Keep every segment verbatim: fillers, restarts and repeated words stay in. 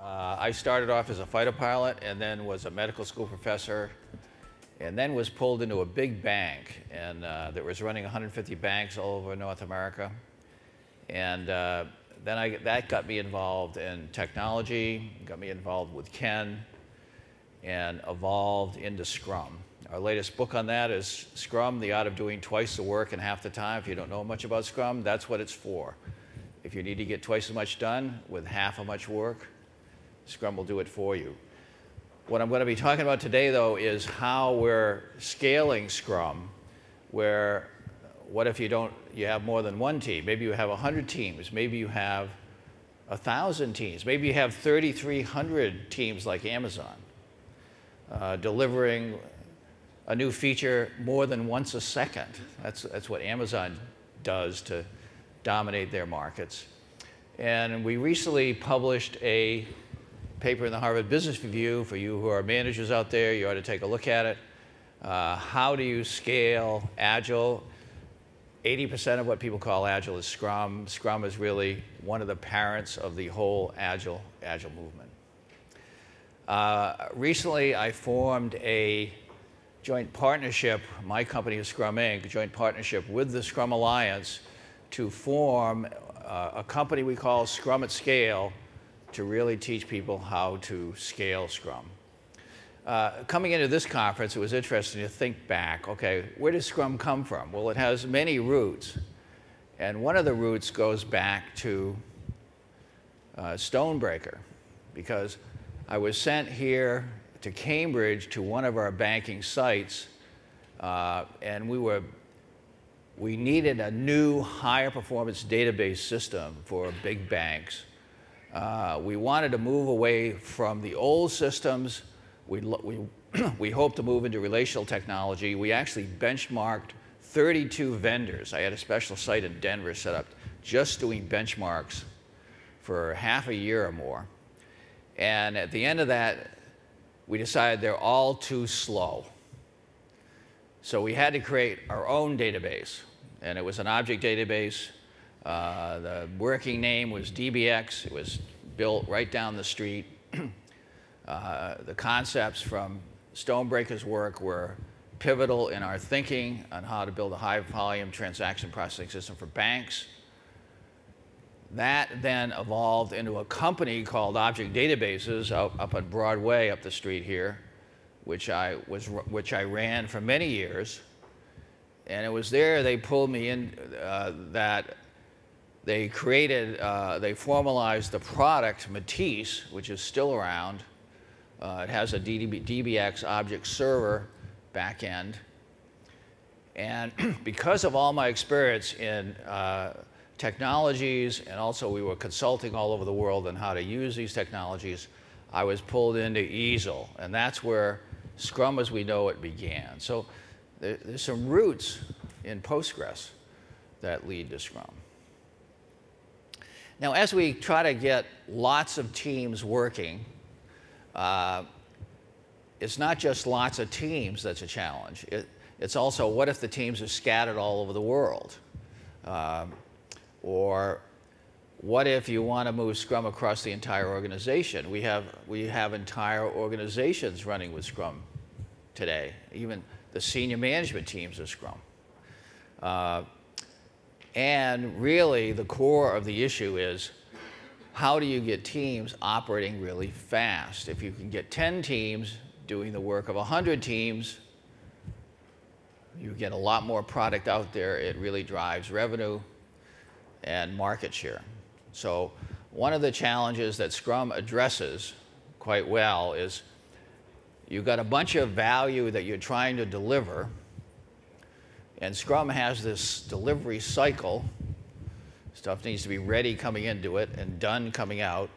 Uh, I started off as a fighter pilot and then was a medical school professor and then was pulled into a big bank and uh, that was running one hundred fifty banks all over North America. And uh, then I, that got me involved in technology, got me involved with Ken, and evolved into Scrum. Our latest book on that is Scrum, The Art of Doing Twice the Work in Half the Time. If you don't know much about Scrum, that's what it's for. If you need to get twice as much done with half as much work, Scrum will do it for you. What I'm going to be talking about today, though, is how we're scaling Scrum, where what if you don't, you have more than one team? Maybe you have one hundred teams. Maybe you have one thousand teams. Maybe you have three thousand three hundred teams like Amazon, uh, delivering a new feature more than once a second. That's, that's what Amazon does to dominate their markets. And we recently published a paper in the Harvard Business Review. For you who are managers out there, you ought to take a look at it. Uh, how do you scale Agile? eighty percent of what people call Agile is Scrum. Scrum is really one of the parents of the whole Agile, Agile movement. Uh, recently, I formed a joint partnership, my company is Scrum Incorporated, a joint partnership with the Scrum Alliance to form uh, a company we call Scrum at Scale, to really teach people how to scale Scrum. Uh, coming into this conference, it was interesting to think back, okay, where does Scrum come from? Well, it has many roots. And one of the roots goes back to uh, Stonebraker, because I was sent here to Cambridge to one of our banking sites, uh, and we were we needed a new higher performance database system for big banks. Uh, we wanted to move away from the old systems. We, we, we hoped to move into relational technology. We actually benchmarked thirty-two vendors. I had a special site in Denver set up just doing benchmarks for half a year or more. And at the end of that, we decided they're all too slow. So we had to create our own database. And it was an object database. Uh, the working name was D B X. It was built right down the street. Uh, the concepts from Stonebreaker's work were pivotal in our thinking on how to build a high-volume transaction processing system for banks. That then evolved into a company called Object Databases up, up on Broadway, up the street here, which I, was, which I ran for many years. And it was there they pulled me in uh, that they created, uh, they formalized the product Matisse, which is still around. Uh, it has a D B X object server back end. And because of all my experience in uh, technologies, and also we were consulting all over the world on how to use these technologies, I was pulled into Easel, and that's where Scrum as we know it began. So there, there's some roots in Postgres that lead to Scrum. Now, as we try to get lots of teams working, uh, it's not just lots of teams that's a challenge. It, it's also what if the teams are scattered all over the world? Um, Or what if you want to move Scrum across the entire organization? We have, we have entire organizations running with Scrum today. Even the senior management teams are Scrum. Uh, and really, the core of the issue is how do you get teams operating really fast? If you can get ten teams doing the work of one hundred teams, you get a lot more product out there. It really drives revenue and market share. So one of the challenges that Scrum addresses quite well is you've got a bunch of value that you're trying to deliver, and Scrum has this delivery cycle. Stuff needs to be ready coming into it and done coming out,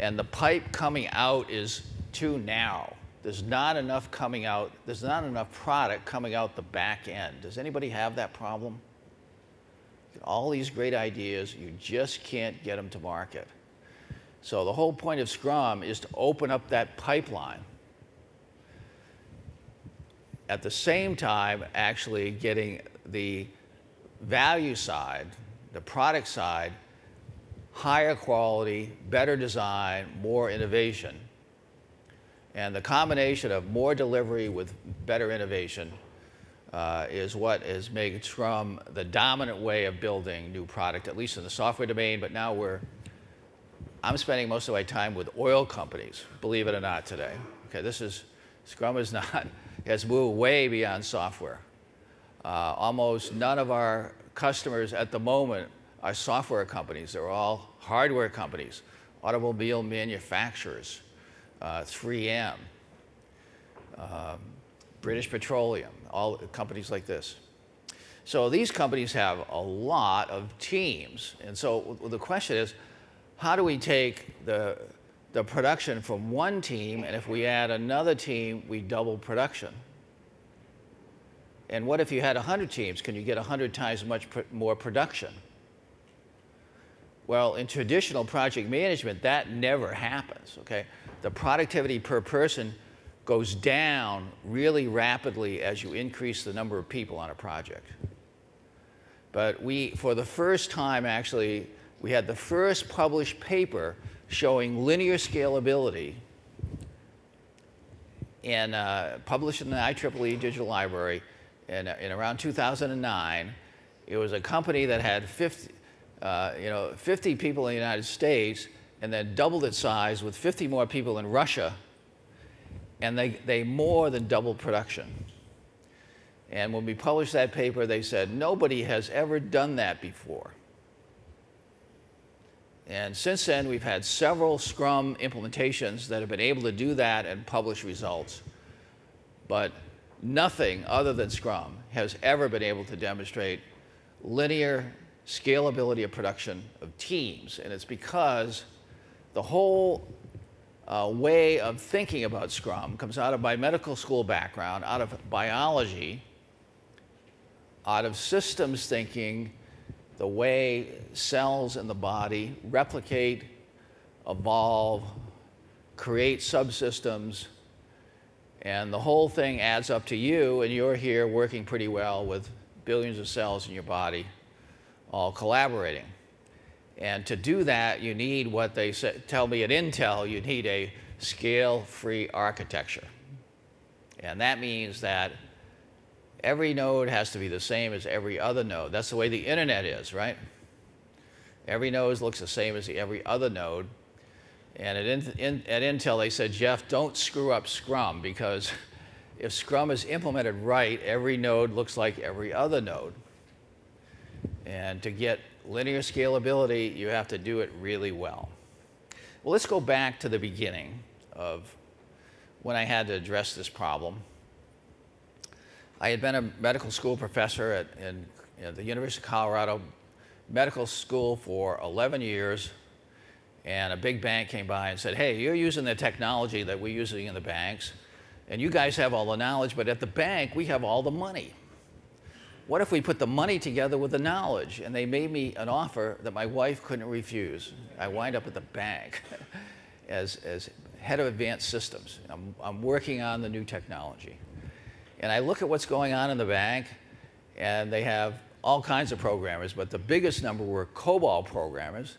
and the pipe coming out is too narrow. There's not enough coming out. There's not enough product coming out the back end. Does anybody have that problem? All these great ideas, you just can't get them to market. So the whole point of Scrum is to open up that pipeline. At the same time, actually getting the value side, the product side, higher quality, better design, more innovation. And the combination of more delivery with better innovation uh, is what is making Scrum the dominant way of building new product, at least in the software domain. But now we're, I'm spending most of my time with oil companies, believe it or not, today. Okay, this is, Scrum is not, has moved way beyond software. Uh, almost none of our customers at the moment are software companies. They're all hardware companies, automobile manufacturers, uh, three M, um, British Petroleum, all companies like this. So these companies have a lot of teams. And so the question is, how do we take the, the production from one team, and if we add another team, we double production? And what if you had one hundred teams? Can you get one hundred times much pr more production? Well, in traditional project management, that never happens, okay? The productivity per person goes down really rapidly as you increase the number of people on a project. But we, for the first time, actually, we had the first published paper showing linear scalability and uh, published in the I triple E Digital Library in, in around two thousand nine. It was a company that had fifty, Uh, you know, fifty people in the United States, and then doubled its size with fifty more people in Russia, and they, they more than doubled production. And when we published that paper, they said, nobody has ever done that before. And since then, we've had several Scrum implementations that have been able to do that and publish results. But nothing other than Scrum has ever been able to demonstrate linear scalability of production of teams, and it's because the whole uh, way of thinking about Scrum comes out of my medical school background, out of biology, out of systems thinking, the way cells in the body replicate, evolve, create subsystems, and the whole thing adds up to you, and you're here working pretty well with billions of cells in your body, all collaborating. And to do that, you need what they say, tell me at Intel, you need a scale-free architecture. And that means that every node has to be the same as every other node. That's the way the internet is, right? Every node looks the same as every other node. And at, in, in, at Intel, they said, Jeff, don't screw up Scrum, because if Scrum is implemented right, every node looks like every other node. And to get linear scalability, you have to do it really well. Well, let's go back to the beginning of when I had to address this problem. I had been a medical school professor at, in, at the University of Colorado Medical School for eleven years, and a big bank came by and said, hey, you're using the technology that we're using in the banks, and you guys have all the knowledge, but at the bank, we have all the money. What if we put the money together with the knowledge? And they made me an offer that my wife couldn't refuse. I wind up at the bank as, as head of advanced systems. I'm, I'm working on the new technology. And I look at what's going on in the bank, and they have all kinds of programmers, but the biggest number were COBOL programmers.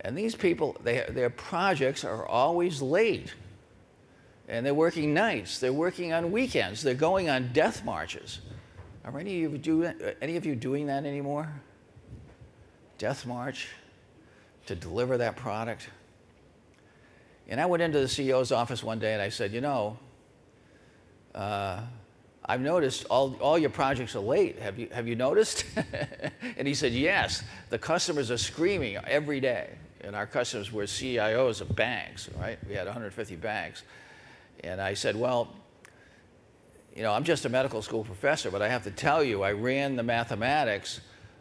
And these people, they, their projects are always late. And they're working nights. They're working on weekends. They're going on death marches. Are any of you doing, any of you doing that anymore? Death march to deliver that product? And I went into the C E O's office one day and I said, you know, uh, I've noticed all, all your projects are late. Have you, have you noticed? And he said, yes, the customers are screaming every day. And our customers were C I Os of banks, right? We had one hundred fifty banks. And I said, well, you know, I'm just a medical school professor, but I have to tell you, I ran the mathematics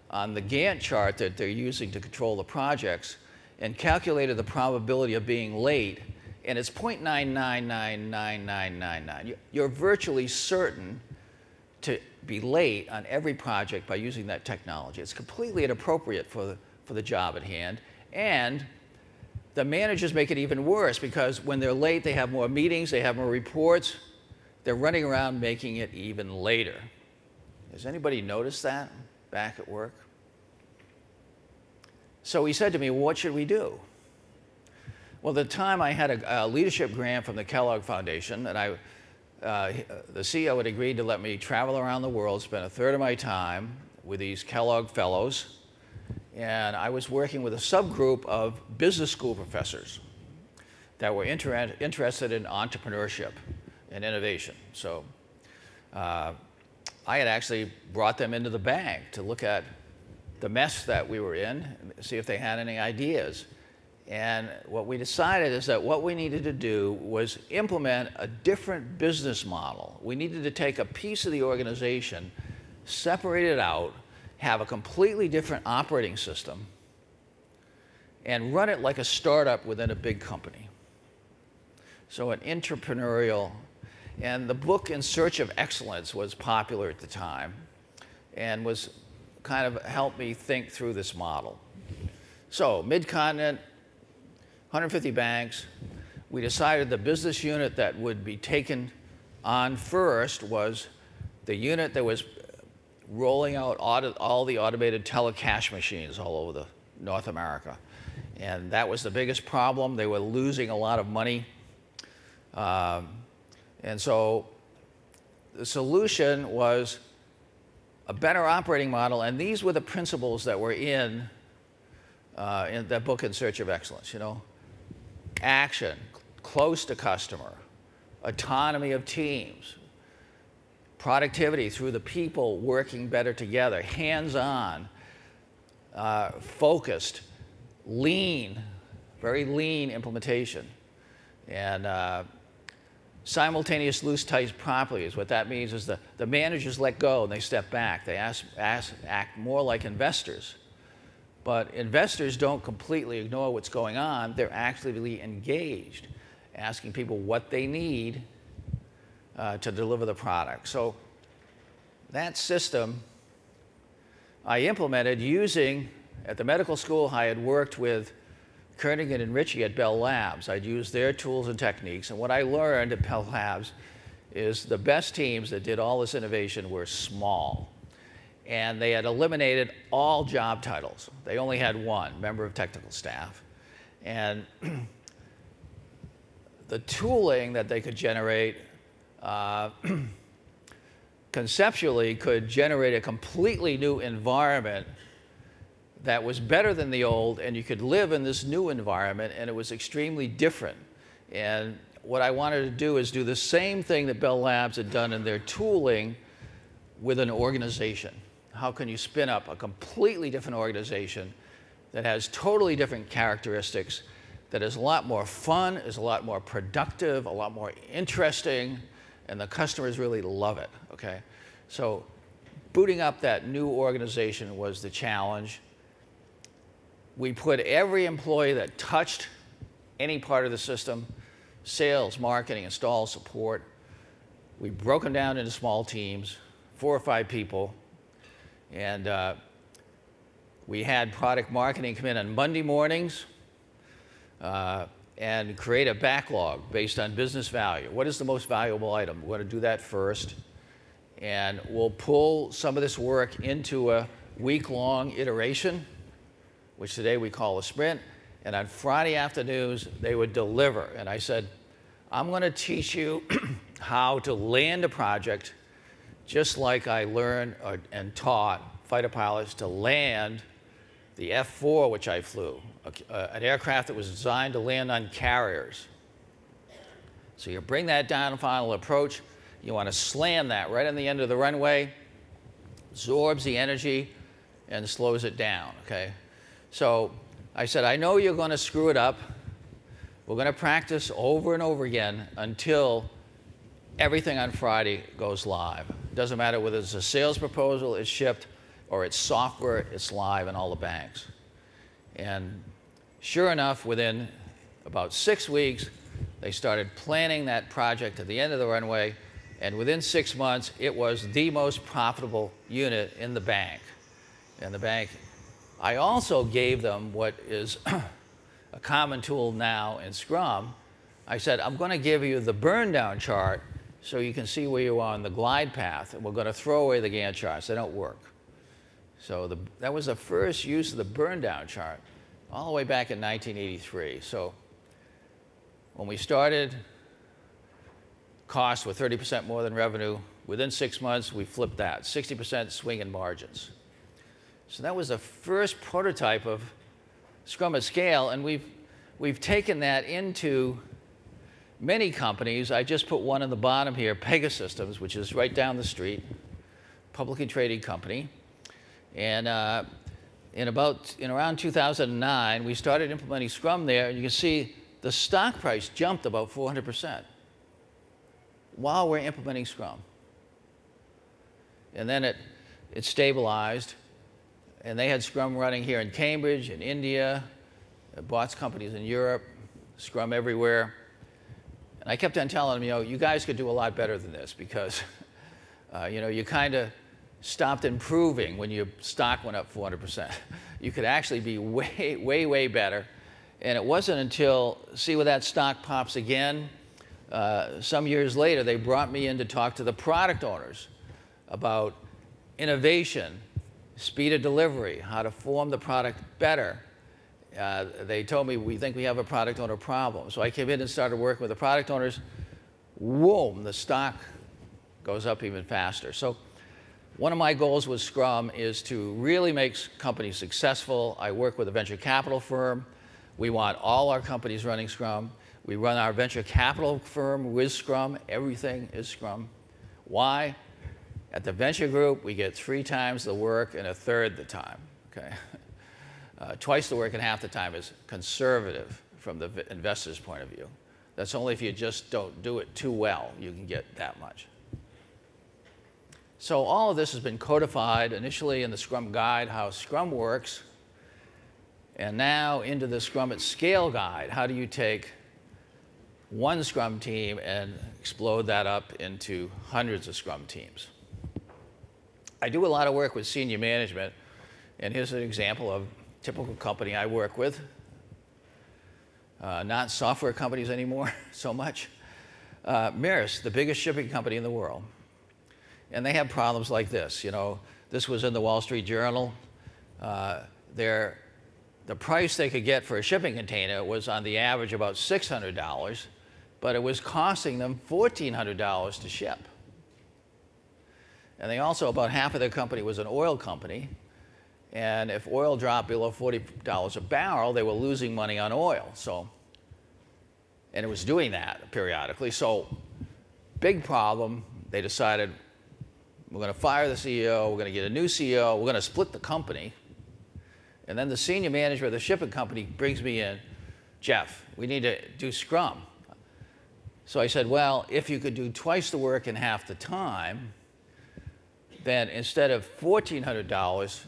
on the Gantt chart that they're using to control the projects and calculated the probability of being late, and it's zero point nine nine nine nine nine nine nine. You're virtually certain to be late on every project by using that technology. It's completely inappropriate for the, for the job at hand, and the managers make it even worse because when they're late, they have more meetings, they have more reports. They're running around making it even later. Has anybody noticed that back at work? So he said to me, well, what should we do? Well, at the time I had a, a leadership grant from the Kellogg Foundation, and I, uh, the C E O had agreed to let me travel around the world, spend a third of my time with these Kellogg fellows, and I was working with a subgroup of business school professors that were inter interested in entrepreneurship and innovation. So uh, I had actually brought them into the bank to look at the mess that we were in, see if they had any ideas. And what we decided is that what we needed to do was implement a different business model. We needed to take a piece of the organization, separate it out, have a completely different operating system, and run it like a startup within a big company. So an entrepreneurial, and the book In Search of Excellence was popular at the time and was kind of helped me think through this model. So mid-continent, one hundred fifty banks, we decided the business unit that would be taken on first was the unit that was rolling out audit, all the automated telecash machines all over the North America. And that was the biggest problem. They were losing a lot of money. Um, and so the solution was a better operating model, and these were the principles that were in, uh, in that book, In Search of Excellence, you know. Action, close to customer, autonomy of teams, productivity through the people working better together, hands-on, uh, focused, lean, very lean implementation, and uh, simultaneous loose ties properly is what that means is the, the managers let go and they step back. They ask, ask, act more like investors. But investors don't completely ignore what's going on. They're actively engaged, asking people what they need uh, to deliver the product. So that system I implemented using, at the medical school I had worked with Kernigan and Ritchie at Bell Labs. I'd use their tools and techniques, and what I learned at Bell Labs is the best teams that did all this innovation were small, and they had eliminated all job titles. They only had one, member of technical staff, and the tooling that they could generate uh, conceptually could generate a completely new environment that was better than the old, and you could live in this new environment, and it was extremely different. And what I wanted to do is do the same thing that Bell Labs had done in their tooling with an organization. How can you spin up a completely different organization that has totally different characteristics, that is a lot more fun, is a lot more productive, a lot more interesting, and the customers really love it, okay? So booting up that new organization was the challenge. We put every employee that touched any part of the system, sales, marketing, install, support, we broke them down into small teams, four or five people, and uh, we had product marketing come in on Monday mornings uh, and create a backlog based on business value. What is the most valuable item? We're going to do that first, and we'll pull some of this work into a week-long iteration, which today we call a sprint, and on Friday afternoons, they would deliver. And I said, I'm going to teach you how to land a project just like I learned or, and taught fighter pilots to land the F four, which I flew, a, uh, an aircraft that was designed to land on carriers. So you bring that down, final approach. You want to slam that right on the end of the runway, absorbs the energy, and slows it down, okay? So I said, I know you're going to screw it up. We're going to practice over and over again until everything on Friday goes live. Doesn't matter whether it's a sales proposal, it's shipped, or it's software, it's live in all the banks. And sure enough, within about six weeks, they started planning that project at the end of the runway. And within six months, it was the most profitable unit in the bank. And the bank I also gave them what is a common tool now in Scrum. I said, I'm going to give you the burndown chart so you can see where you are on the glide path, and we're going to throw away the Gantt charts. They don't work. So the, that was the first use of the burndown chart. all the way back in nineteen eighty-three. So when we started, costs were thirty percent more than revenue. Within six months, we flipped that, sixty percent swing in margins. So that was the first prototype of Scrum at Scale, and we've, we've taken that into many companies. I just put one in the bottom here, Pegasystems, which is right down the street, publicly traded company. And uh, in, about, in around two thousand nine, we started implementing Scrum there, and you can see the stock price jumped about four hundred percent while we're implementing Scrum. And then it, it stabilized, and they had Scrum running here in Cambridge, in India, bots companies in Europe, Scrum everywhere. And I kept on telling them, you know, you guys could do a lot better than this, because, uh, you know, you kind of stopped improving when your stock went up four hundred percent. You could actually be way, way, way better. And it wasn't until, see where that stock pops again, uh, some years later, they brought me in to talk to the product owners about innovation, speed of delivery, how to form the product better. Uh, they told me, we think we have a product owner problem. So I came in and started working with the product owners. Whoa, the stock goes up even faster. So one of my goals with Scrum is to really make companies successful. I work with a venture capital firm. We want all our companies running Scrum. We run our venture capital firm with Scrum. Everything is Scrum. Why? At the venture group, we get three times the work and a third the time. Okay? Uh, twice the work and half the time is conservative from the investor's point of view. That's only if you just don't do it too well, you can get that much. So all of this has been codified initially in the Scrum Guide, how Scrum works, and now into the Scrum at Scale Guide. How do you take one Scrum team and explode that up into hundreds of Scrum teams? I do a lot of work with senior management, and here's an example of a typical company I work with. Uh, not software companies anymore so much. Uh, Maersk, the biggest shipping company in the world. And they have problems like this. You know, this was in the Wall Street Journal. Uh, their, the price they could get for a shipping container was on the average about six hundred dollars, but it was costing them fourteen hundred dollars to ship. And they also, about half of their company was an oil company. And if oil dropped below forty dollars a barrel, they were losing money on oil. So, and it was doing that periodically. So, big problem. They decided, we're going to fire the C E O. We're going to get a new C E O. We're going to split the company. And then the senior manager of the shipping company brings me in, Jeff, we need to do Scrum. So I said, well, if you could do twice the work in half the time, then instead of fourteen hundred dollars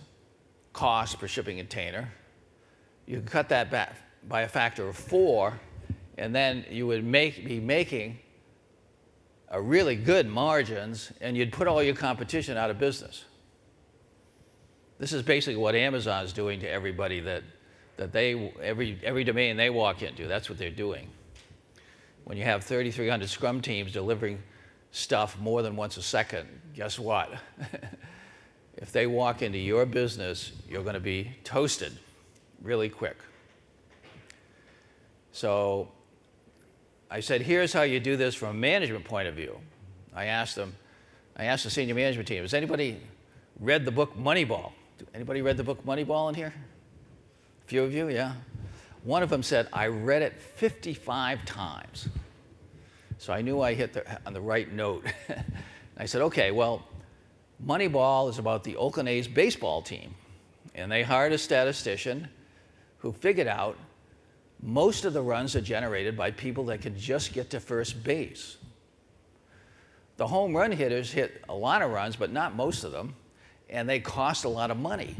cost per shipping container, you could cut that back by a factor of four, and then you would make, be making a really good margins, and you'd put all your competition out of business. This is basically what Amazon's doing to everybody that, that they, every, every domain they walk into, that's what they're doing. When you have thirty-three hundred Scrum teams delivering stuff more than once a second, guess what? If they walk into your business, you're going to be toasted really quick. So I said, here's how you do this from a management point of view. I asked them, I asked the senior management team, has anybody read the book Moneyball? Anybody read the book Moneyball in here? A few of you, yeah. One of them said, I read it fifty-five times. So I knew I hit the, on the right note. I said, okay, well, Moneyball is about the Oakland A's baseball team. And they hired a statistician who figured out most of the runs are generated by people that can just get to first base. The home run hitters hit a lot of runs, but not most of them. And they cost a lot of money.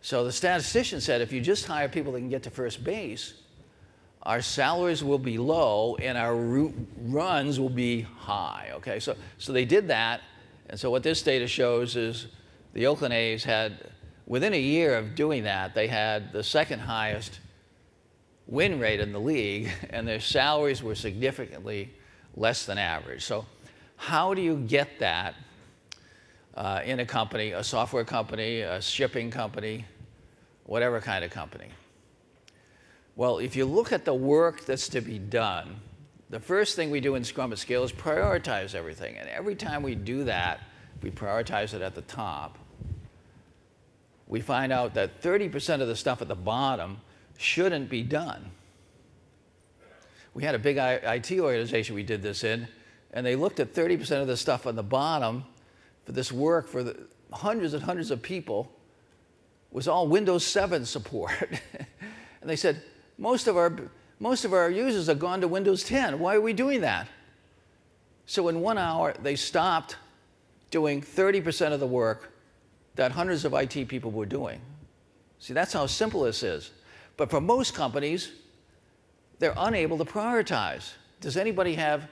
So the statistician said, if you just hire people that can get to first base, our salaries will be low and our runs will be high, okay? So, so they did that, and so what this data shows is the Oakland A's had, within a year of doing that, they had the second highest win rate in the league, and their salaries were significantly less than average. So how do you get that uh, in a company, a software company, a shipping company, whatever kind of company. Well, if you look at the work that's to be done, the first thing we do in Scrum at Scale is prioritize everything. And every time we do that, we prioritize it at the top. We find out that thirty percent of the stuff at the bottom shouldn't be done. We had a big I T organization we did this in, and they looked at thirty percent of the stuff on the bottom for this work for the hundreds and hundreds of people was all Windows seven support. And they said, most of our, most of our users have gone to Windows ten. Why are we doing that? So in one hour, they stopped doing thirty percent of the work that hundreds of I T people were doing. See, that's how simple this is. But for most companies, they're unable to prioritize. Does anybody have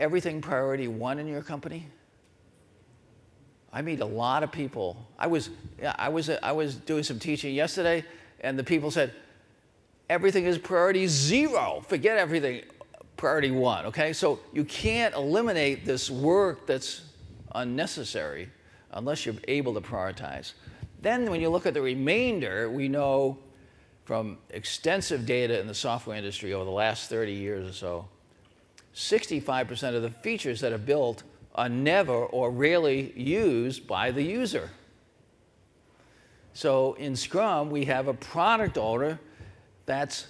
everything priority one in your company? I meet a lot of people. I was, yeah, I was, I was doing some teaching yesterday, and the people said, everything is priority zero. Forget everything, priority one, okay? So you can't eliminate this work that's unnecessary unless you're able to prioritize. Then when you look at the remainder, we know from extensive data in the software industry over the last thirty years or so, sixty-five percent of the features that are built are never or rarely used by the user. So in Scrum, we have a product owner that's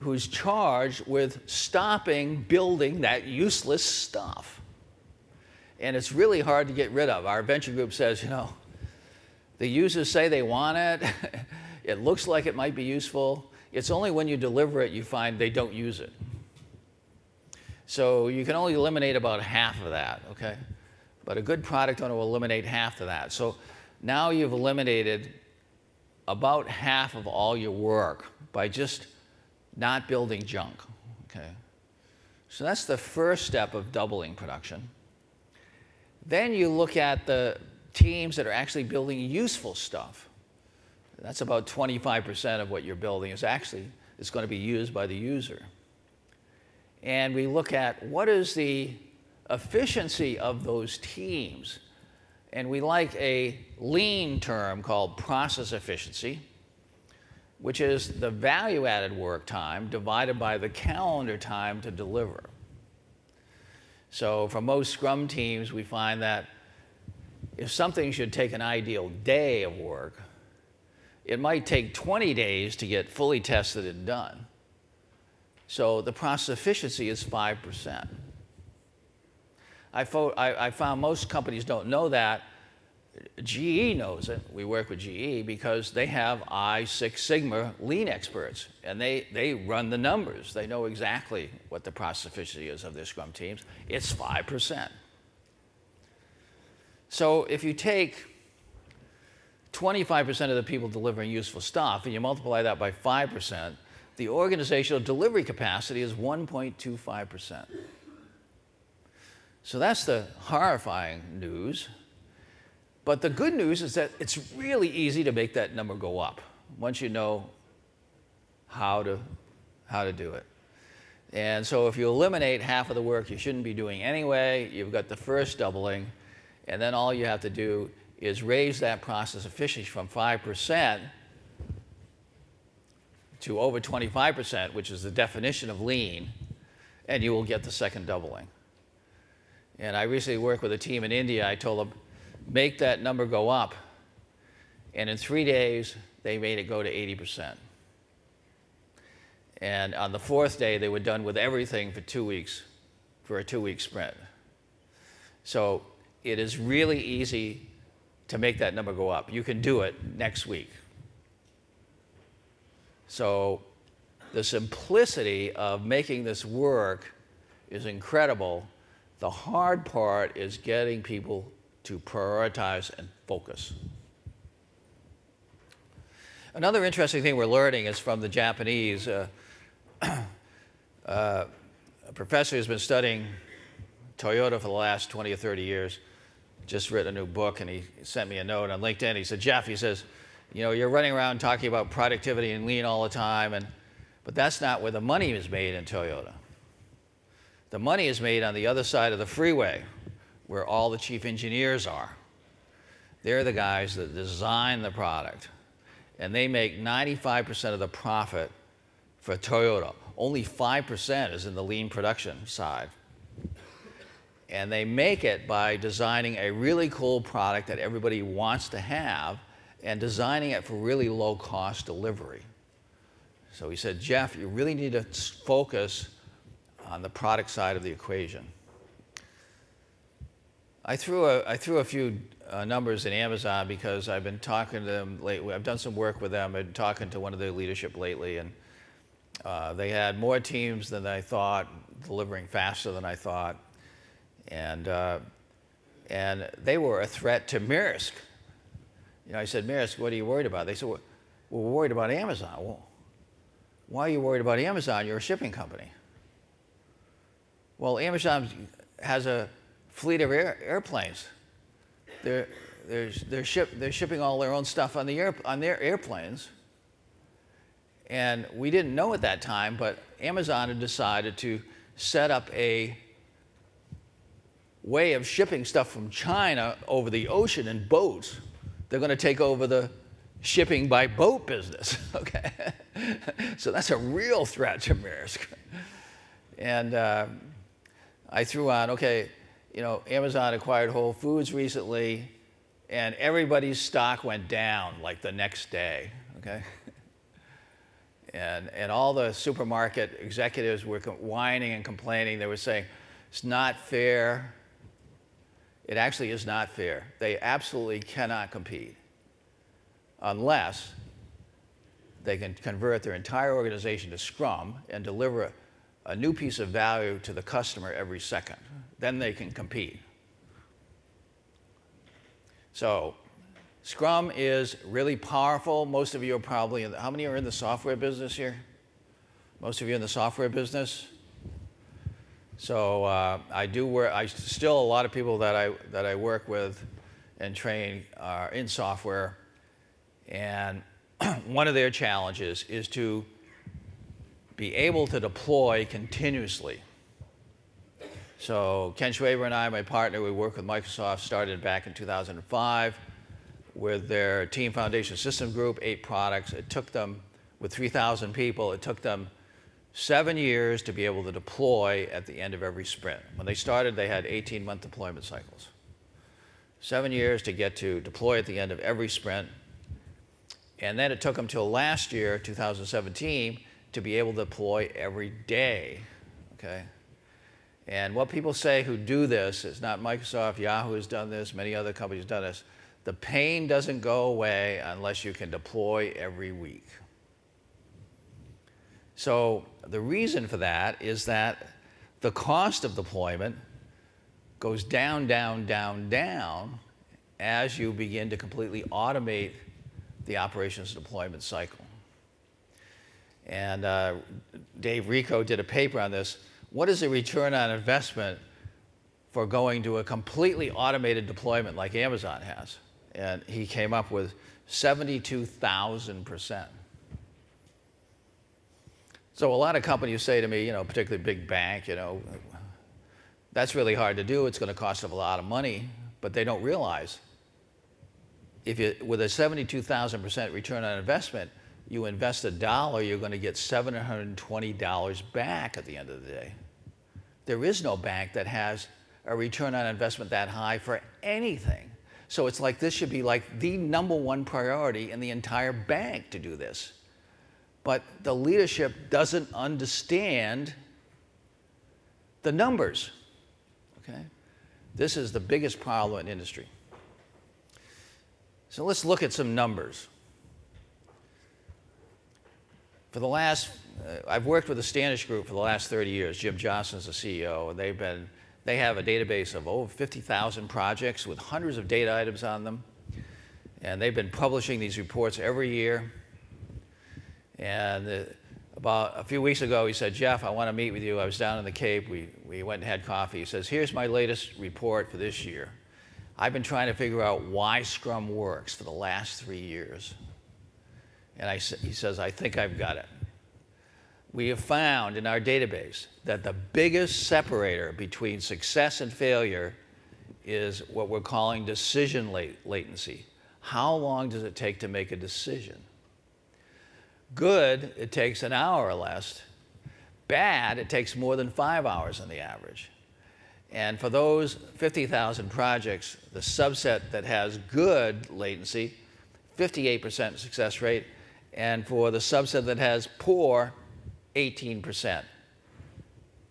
who's charged with stopping building that useless stuff. And it's really hard to get rid of. Our venture group says, you know, the users say they want it. It looks like it might be useful. It's only when you deliver it you find they don't use it. So you can only eliminate about half of that, okay? But a good product owner will eliminate half of that. So now you've eliminated about half of all your work by just not building junk, okay? So that's the first step of doubling production. Then you look at the teams that are actually building useful stuff. That's about twenty-five percent of what you're building is actually is going to be used by the user. And we look at what is the efficiency of those teams. And we like a lean term called process efficiency, which is the value-added work time divided by the calendar time to deliver. So for most Scrum teams, we find that if something should take an ideal day of work, it might take twenty days to get fully tested and done. So the process efficiency is five percent. I, fo I, I found most companies don't know that. G E knows it. We work with G E because they have I Six Sigma lean experts, and they, they run the numbers. They know exactly what the process efficiency is of their Scrum teams. It's five percent. So if you take twenty-five percent of the people delivering useful stuff, and you multiply that by five percent, the organizational delivery capacity is one point two five percent. So that's the horrifying news. But the good news is that it's really easy to make that number go up once you know how to, how to do it. And so if you eliminate half of the work you shouldn't be doing anyway, you've got the first doubling, and then all you have to do is raise that process efficiency from five percent to over twenty-five percent, which is the definition of lean, and you will get the second doubling. And I recently worked with a team in India. I told them, make that number go up. And in three days, they made it go to eighty percent. And on the fourth day, they were done with everything for two weeks, for a two-week sprint. So it is really easy to make that number go up. You can do it next week. So the simplicity of making this work is incredible. The hard part is getting people to prioritize and focus. Another interesting thing we're learning is from the Japanese. Uh, uh, a professor who's been studying Toyota for the last twenty or thirty years just written a new book, and he sent me a note on LinkedIn. He said, Jeff, he says, you know, you're running around talking about productivity and lean all the time, and, but that's not where the money is made in Toyota. The money is made on the other side of the freeway, where all the chief engineers are. They're the guys that design the product. and they make ninety-five percent of the profit for Toyota. Only five percent is in the lean production side. And they make it by designing a really cool product that everybody wants to have and designing it for really low-cost delivery. So he said, Jeff, you really need to focus on the product side of the equation. I threw a, I threw a few uh, numbers in Amazon because I've been talking to them lately. I've done some work with them. I've been talking to one of their leadership lately, and uh, they had more teams than I thought, delivering faster than I thought. And, uh, and they were a threat to Maersk. You know, I said, Maersk, what are you worried about? They said, well, we're worried about Amazon. Well, why are you worried about Amazon? You're a shipping company. Well, Amazon has a fleet of air airplanes. They're, they're, they're, ship, they're shipping all their own stuff on, the air on their airplanes. And we didn't know at that time, but Amazon had decided to set up a way of shipping stuff from China over the ocean in boats. They're going to take over the shipping by boat business, okay? So that's a real threat to Maersk. And uh, I threw on, okay, you know, Amazon acquired Whole Foods recently, and everybody's stock went down like the next day, okay? and, and all the supermarket executives were whining and complaining. They were saying, it's not fair. It actually is not fair. They absolutely cannot compete unless they can convert their entire organization to Scrum and deliver a, a new piece of value to the customer every second. Then they can compete. So Scrum is really powerful. Most of you are probably, in the, how many are in the software business here? Most of you in the software business? So uh, I do work, I still, a lot of people that I, that I work with and train are in software, and one of their challenges is to be able to deploy continuously. So Ken Schwaber and I, my partner, we work with Microsoft, started back in two thousand five with their Team Foundation System Group, eight products. It took them, with three thousand people, it took them seven years to be able to deploy at the end of every sprint. When they started, they had eighteen month deployment cycles. Seven years to get to deploy at the end of every sprint. And then it took them till last year, two thousand seventeen, to be able to deploy every day, okay? And what people say who do this, it's not Microsoft, Yahoo has done this, many other companies have done this, the pain doesn't go away unless you can deploy every week. So the reason for that is that the cost of deployment goes down, down, down, down as you begin to completely automate the operations deployment cycle. And uh, Dave Rico did a paper on this. What is the return on investment for going to a completely automated deployment like Amazon has? And he came up with seventy-two thousand percent. So a lot of companies say to me, you know, particularly big bank, you know, that's really hard to do. It's going to cost them a lot of money, but they don't realize if you, with a seventy-two thousand percent return on investment, you invest a dollar, you're going to get seven hundred twenty dollars back at the end of the day. There is no bank that has a return on investment that high for anything. So it's like this should be like the number one priority in the entire bank to do this. But the leadership doesn't understand the numbers, okay? This is the biggest problem in industry. So let's look at some numbers. For the last, uh, I've worked with the Standish Group for the last thirty years. Jim Johnson's the C E O, and they've been, they have a database of over fifty thousand projects with hundreds of data items on them. And they've been publishing these reports every year. And uh, about a few weeks ago, he said, Jeff, I want to meet with you. I was down in the Cape. We, we went and had coffee. He says, here's my latest report for this year. I've been trying to figure out why Scrum works for the last three years. And I, he says, I think I've got it. We have found in our database that the biggest separator between success and failure is what we're calling decision latency. How long does it take to make a decision? Good, it takes an hour or less. Bad, it takes more than five hours on the average. And for those fifty thousand projects, the subset that has good latency, fifty-eight percent success rate, and for the subset that has poor, eighteen percent.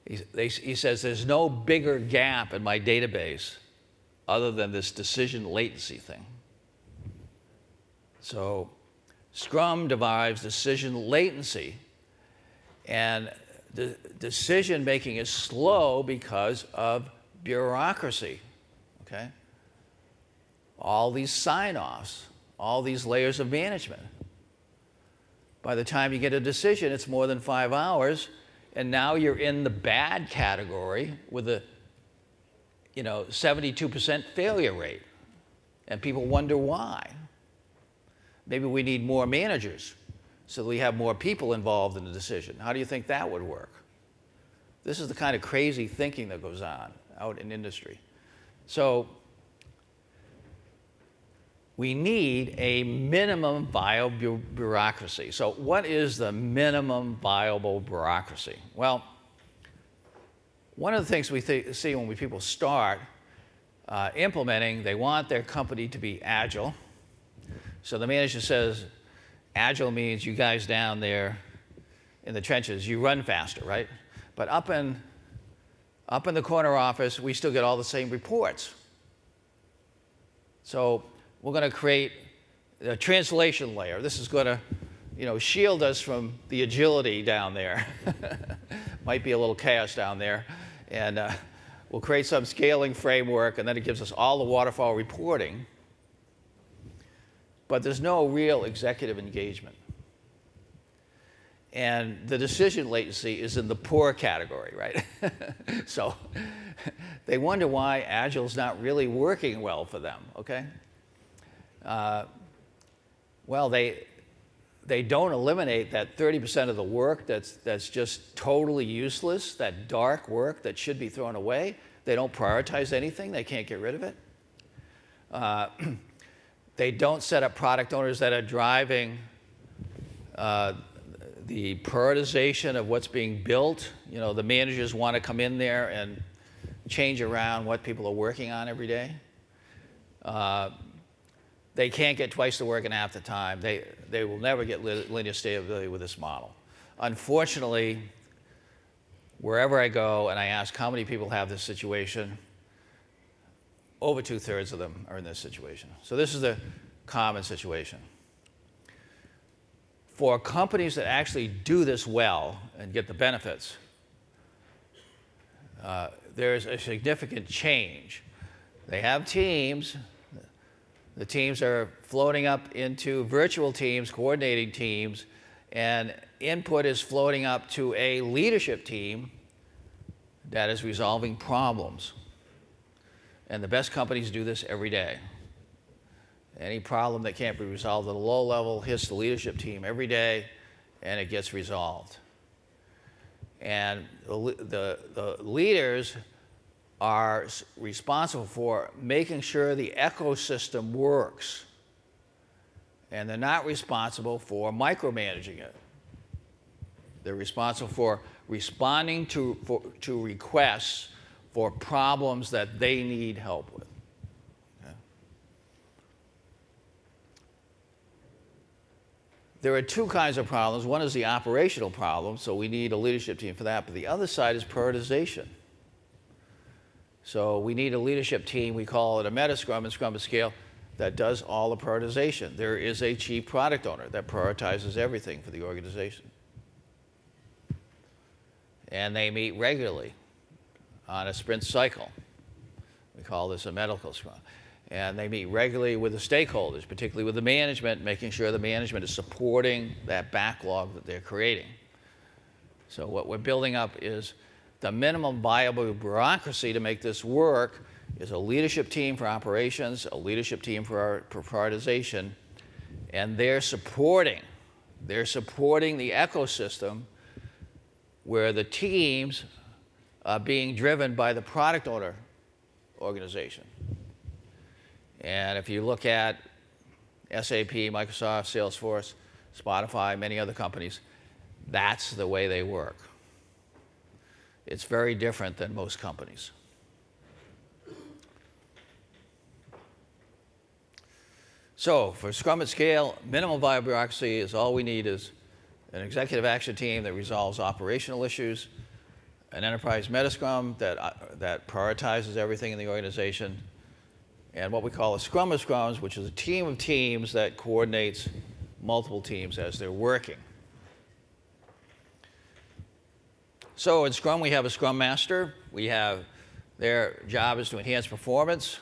He, they, he says there's no bigger gap in my database other than this decision latency thing. So Scrum derives decision latency, and the decision making is slow because of bureaucracy. Okay? All these sign-offs, all these layers of management. By the time you get a decision, it's more than five hours, and now you're in the bad category with a, you know, seventy-two percent failure rate, and people wonder why. Maybe we need more managers so that we have more people involved in the decision. How do you think that would work? This is the kind of crazy thinking that goes on out in industry. So we need a minimum viable bureaucracy. So what is the minimum viable bureaucracy? Well, one of the things we th- see when we people start uh, implementing, they want their company to be agile. So the manager says, agile means you guys down there in the trenches, you run faster, right? But up in, up in the corner office, we still get all the same reports. So we're going to create a translation layer. This is going to, you know, shield us from the agility down there. Might be a little chaos down there. And uh, we'll create some scaling framework, and then it gives us all the waterfall reporting. But there's no real executive engagement. And the decision latency is in the poor category, right? So they wonder why Agile's not really working well for them, okay? Uh, well, they, they don't eliminate that thirty percent of the work that's, that's just totally useless, that dark work that should be thrown away. They don't prioritize anything. They can't get rid of it. Uh, They don't set up product owners that are driving uh, the prioritization of what's being built. You know, the managers want to come in there and change around what people are working on every day. Uh, they can't get twice the work in half the time. They, they will never get linear stability with this model. Unfortunately, wherever I go and I ask how many people have this situation, over two-thirds of them are in this situation. So this is the common situation. For companies that actually do this well and get the benefits, uh, there's a significant change. They have teams. The teams are floating up into virtual teams, coordinating teams, and input is floating up to a leadership team that is resolving problems. And the best companies do this every day. Any problem that can't be resolved at a low level hits the leadership team every day, and it gets resolved. And the, the, the leaders are responsible for making sure the ecosystem works. And they're not responsible for micromanaging it. They're responsible for responding to, for, to requests for problems that they need help with. Okay. There are two kinds of problems. One is the operational problem, so we need a leadership team for that. But the other side is prioritization. So we need a leadership team, we call it a Meta Scrum and Scrum at Scale, that does all the prioritization. There is a chief product owner that prioritizes everything for the organization. And they meet regularly on a sprint cycle. We call this a medical scrum. And they meet regularly with the stakeholders, particularly with the management, making sure the management is supporting that backlog that they're creating. So what we're building up is the minimum viable bureaucracy to make this work is a leadership team for operations, a leadership team for, our, for prioritization, and they're supporting. They're supporting the ecosystem where the teams Uh, being driven by the product owner organization. And if you look at S A P, Microsoft, Salesforce, Spotify, many other companies, that's the way they work. It's very different than most companies. So for Scrum at Scale, minimum viable bureaucracy is all we need is an executive action team that resolves operational issues, an enterprise Meta Scrum that, uh, that prioritizes everything in the organization, and what we call a Scrum of Scrums, which is a team of teams that coordinates multiple teams as they're working. So in Scrum, we have a Scrum Master. We have, their job is to enhance performance,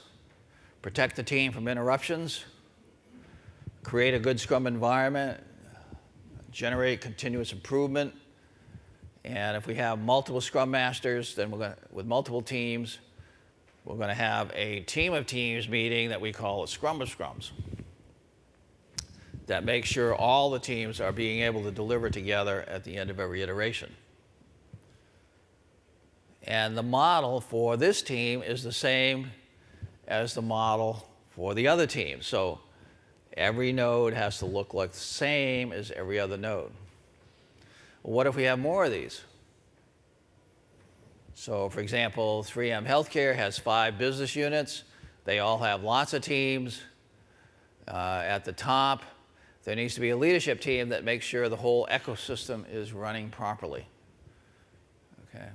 protect the team from interruptions, create a good Scrum environment, generate continuous improvement. And if we have multiple Scrum Masters, then we're going to, with multiple teams, we're going to have a team of teams meeting that we call a Scrum of Scrums that makes sure all the teams are being able to deliver together at the end of every iteration. And the model for this team is the same as the model for the other team. So every node has to look like the same as every other node. Well, what if we have more of these? So for example, three M Healthcare has five business units. They all have lots of teams. Uh, at the top, there needs to be a leadership team that makes sure the whole ecosystem is running properly. Okay.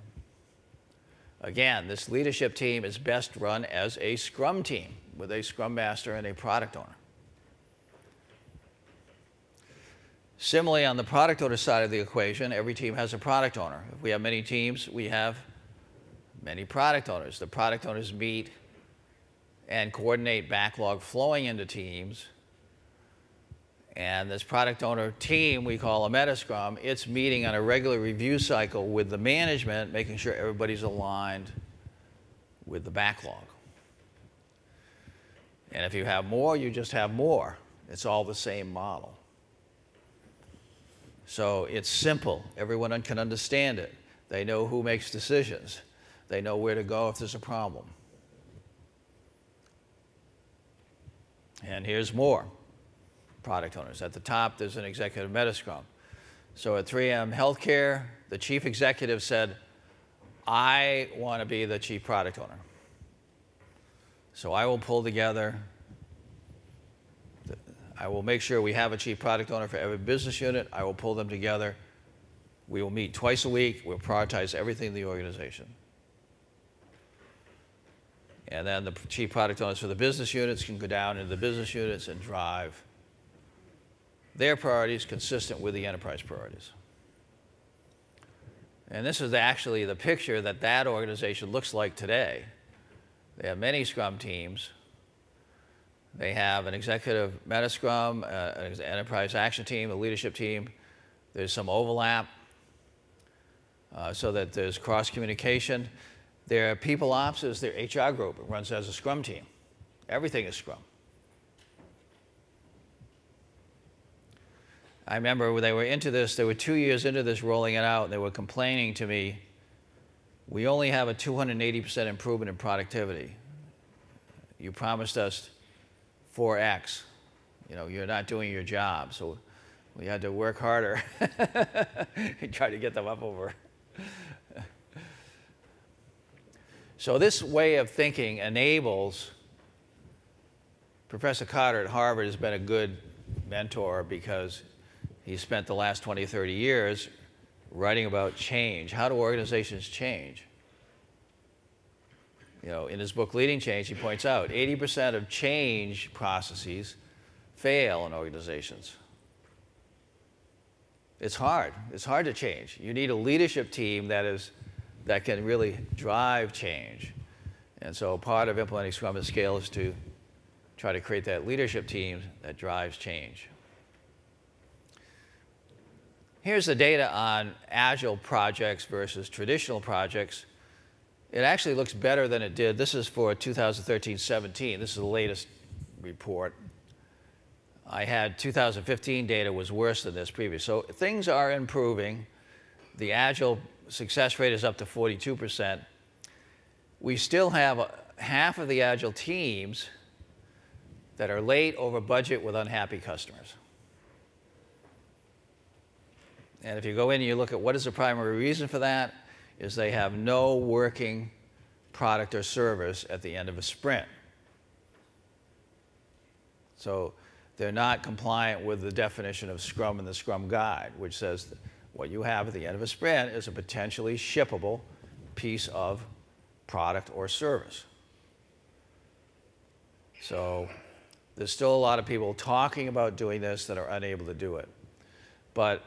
Again, this leadership team is best run as a Scrum team with a Scrum Master and a product owner. Similarly, on the product owner side of the equation, every team has a product owner. If we have many teams, we have many product owners. The product owners meet and coordinate backlog flowing into teams. And this product owner team we call a Meta Scrum, it's meeting on a regular review cycle with the management, making sure everybody's aligned with the backlog. And if you have more, you just have more. It's all the same model. So it's simple. Everyone can understand it. They know who makes decisions. They know where to go if there's a problem. And here's more product owners. At the top, there's an executive Meta Scrum. So at three M Healthcare, the chief executive said, I want to be the chief product owner. So I will pull together, I will make sure we have a chief product owner for every business unit. I will pull them together. We will meet twice a week. We'll prioritize everything in the organization. And then the chief product owners for the business units can go down into the business units and drive their priorities consistent with the enterprise priorities. And this is actually the picture that that organization looks like today. They have many Scrum teams. They have an executive Meta Scrum, uh, an enterprise action team, a leadership team. There's some overlap uh, so that there's cross-communication. Their people ops is their H R group. It runs as a Scrum team. Everything is Scrum. I remember when they were into this, they were two years into this rolling it out, and they were complaining to me, we only have a two hundred eighty percent improvement in productivity. You promised us four X. You know, you're not doing your job, so we had to work harder and try to get them up over. So this way of thinking enables, Professor Carter at Harvard has been a good mentor because he spent the last twenty, thirty years writing about change. How do organizations change? You know, in his book, Leading Change, he points out eighty percent of change processes fail in organizations. It's hard. It's hard to change. You need a leadership team that is, that can really drive change. And so part of implementing Scrum at Scale is to try to create that leadership team that drives change. Here's the data on agile projects versus traditional projects. It actually looks better than it did. This is for two thousand thirteen seventeen. This is the latest report. I had two thousand fifteen data was worse than this previous. So things are improving. The agile success rate is up to forty-two percent. We still have half of the agile teams that are late, over budget, with unhappy customers. And if you go in and you look at what is the primary reason for that, is they have no working product or service at the end of a sprint. So they're not compliant with the definition of Scrum in the Scrum Guide, which says that what you have at the end of a sprint is a potentially shippable piece of product or service. So there's still a lot of people talking about doing this that are unable to do it. But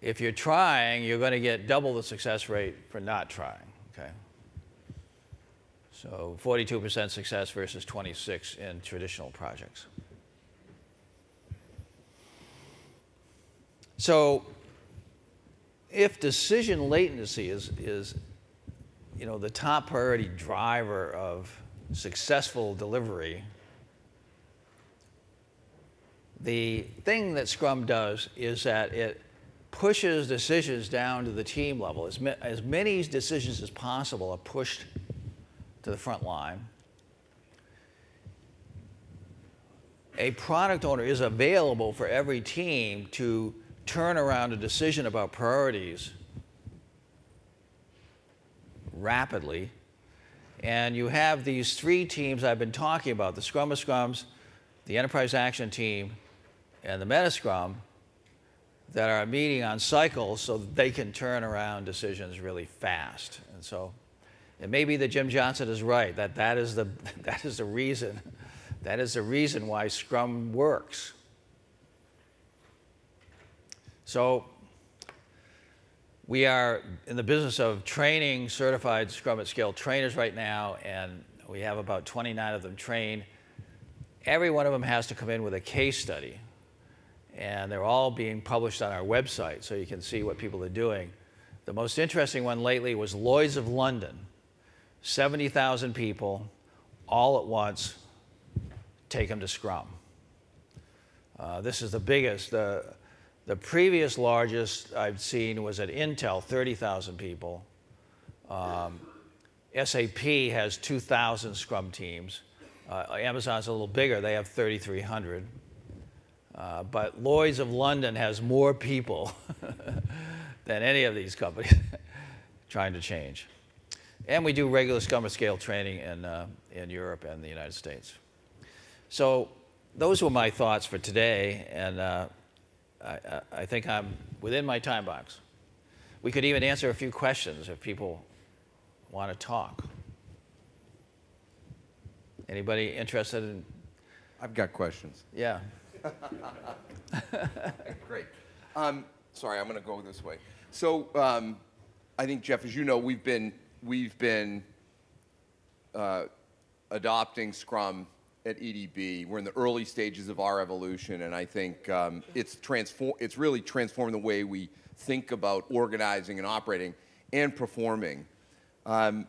if you're trying, you're going to get double the success rate for not trying. Okay? So forty-two percent success versus twenty-six in traditional projects. So if decision latency is, is you know, the top priority driver of successful delivery, the thing that Scrum does is that it pushes decisions down to the team level. As, ma as many decisions as possible are pushed to the front line. A product owner is available for every team to turn around a decision about priorities rapidly. And you have these three teams I've been talking about, the Scrum of Scrums, the Enterprise Action Team, and the Meta Scrum, that are meeting on cycles so that they can turn around decisions really fast. And so it may be that Jim Johnson is right, that that is the, that is the reason, that is the reason why Scrum works. So we are in the business of training certified Scrum at Scale trainers right now, and we have about twenty-nine of them trained. Every one of them has to come in with a case study. And they're all being published on our website, so you can see what people are doing. The most interesting one lately was Lloyd's of London. seventy thousand people, all at once, take them to Scrum. Uh, this is the biggest. The, the previous largest I've seen was at Intel, thirty thousand people. Um, S A P has two thousand Scrum teams. Uh, Amazon's a little bigger. They have thirty-three hundred. Uh, but Lloyd's of London has more people than any of these companies trying to change. And we do regular Scrum at Scale training in, uh, in Europe and the United States. So those were my thoughts for today, and uh, I, I think I'm within my time box. We could even answer a few questions if people want to talk. Anybody interested in? I've got questions. Yeah. Great. Um, sorry, I'm going to go this way. So um, I think, Jeff, as you know, we've been we've been uh, adopting Scrum at E D B. We're in the early stages of our evolution, and I think um, it's transform. It's really transformed the way we think about organizing and operating and performing. Um,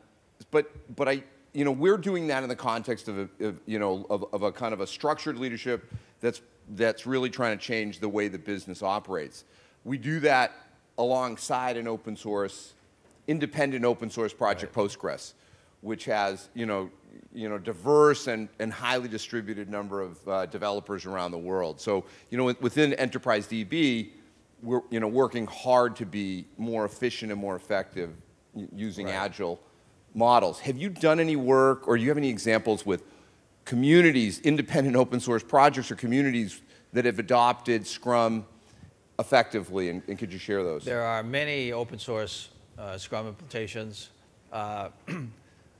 but but I you know we're doing that in the context of, a, of you know of, of a kind of a structured leadership that's that's really trying to change the way the business operates. We do that alongside an open source, independent open source project, right. Postgres, which has you know, you know, diverse and, and highly distributed number of uh, developers around the world. So you know, within Enterprise D B, we're you know, working hard to be more efficient and more effective using right. agile models. Have you done any work, or do you have any examples with communities, independent open source projects or communities that have adopted Scrum effectively, and, and could you share those? There are many open source uh, Scrum implementations. Uh,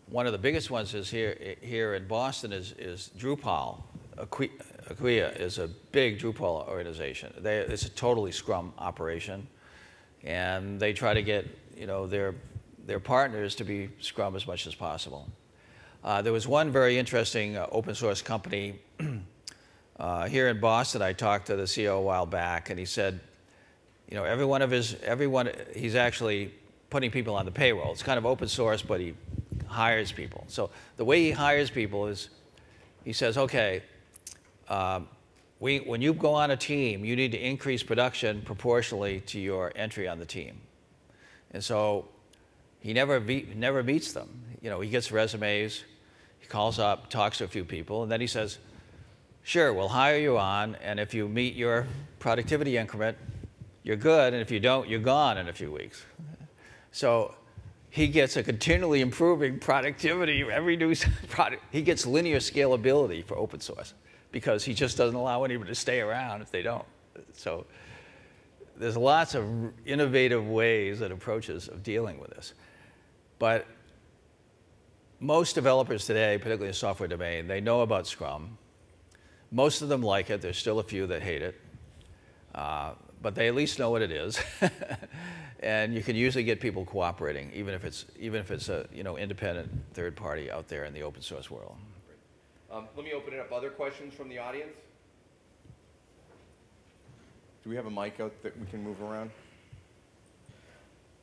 one of the biggest ones is here here in Boston is, is Drupal. Acquia is a big Drupal organization. They, it's a totally Scrum operation, and they try to get you know their their partners to be Scrum as much as possible. Uh, there was one very interesting uh, open source company uh, here in Boston. I talked to the C E O a while back, and he said, you know, every one of his, every one, he's actually putting people on the payroll. It's kind of open source, but he hires people. So the way he hires people is, he says, okay, um, we, when you go on a team, you need to increase production proportionally to your entry on the team. And so he never, never meets them. You know, he gets resumes, he calls up, talks to a few people, and then he says, sure, we'll hire you on, and if you meet your productivity increment, you're good, and if you don't, you're gone in a few weeks. So he gets a continually improving productivity, every new product. He gets linear scalability for open source because he just doesn't allow anybody to stay around if they don't. So there's lots of innovative ways and approaches of dealing with this. But most developers today, particularly in the software domain, they know about Scrum. Most of them like it. There's still a few that hate it. Uh, but they at least know what it is. And you can usually get people cooperating, even if it's, even if it's a you know, independent third party out there in the open source world. Um, let me open it up. Other questions from the audience? Do we have a mic out that we can move around?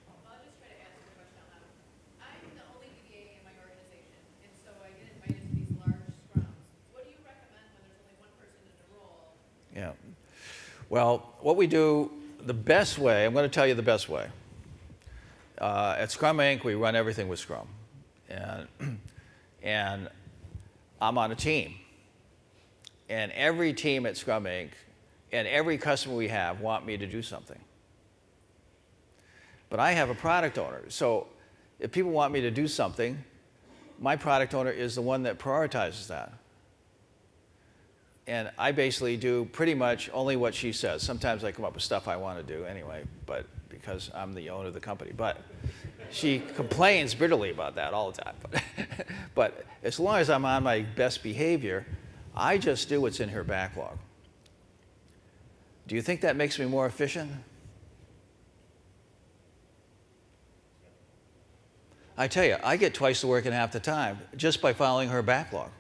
Well, I'll just try to ask a question out loud. I'm the only D B A in my organization, and so I get invited to these large scrums. What do you recommend when there's only one person in the role? Yeah. Well, what we do, the best way, I'm going to tell you the best way. Uh, at Scrum Incorporated, we run everything with Scrum. And, and I'm on a team. And every team at Scrum Incorporated and every customer we have want me to do something. But I have a product owner. So if people want me to do something, my product owner is the one that prioritizes that. And I basically do pretty much only what she says. Sometimes I come up with stuff I want to do anyway, but because I'm the owner of the company. But she complains bitterly about that all the time. But, but as long as I'm on my best behavior, I just do what's in her backlog. Do you think that makes me more efficient? I tell you, I get twice the work in half the time just by following her backlog.